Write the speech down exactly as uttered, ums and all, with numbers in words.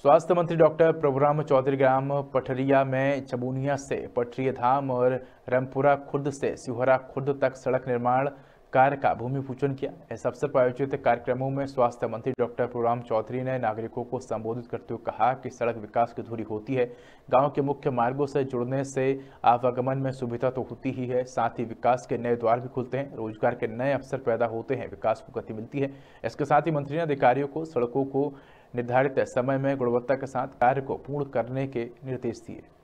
स्वास्थ्य मंत्री डॉक्टर प्रभुराम चौधरी ग्राम पठरिया में चबुनिया से पठरिया धाम और रामपुरा खुर्द से सिहोरा खुर्द तक सड़क निर्माण कार्य का भूमि पूजन किया। इस अवसर पर आयोजित कार्यक्रमों में स्वास्थ्य मंत्री डॉक्टर प्रभुराम चौधरी ने नागरिकों को संबोधित करते हुए कहा कि सड़क विकास की धुरी होती है, गांव के मुख्य मार्गों से जुड़ने से आवागमन में सुविधा तो होती ही है, साथ ही विकास के नए द्वार भी खुलते हैं, रोजगार के नए अवसर पैदा होते हैं, विकास को गति मिलती है। इसके साथ ही मंत्री ने अधिकारियों को सड़कों को निर्धारित समय में गुणवत्ता के साथ कार्य को पूर्ण करने के निर्देश दिए।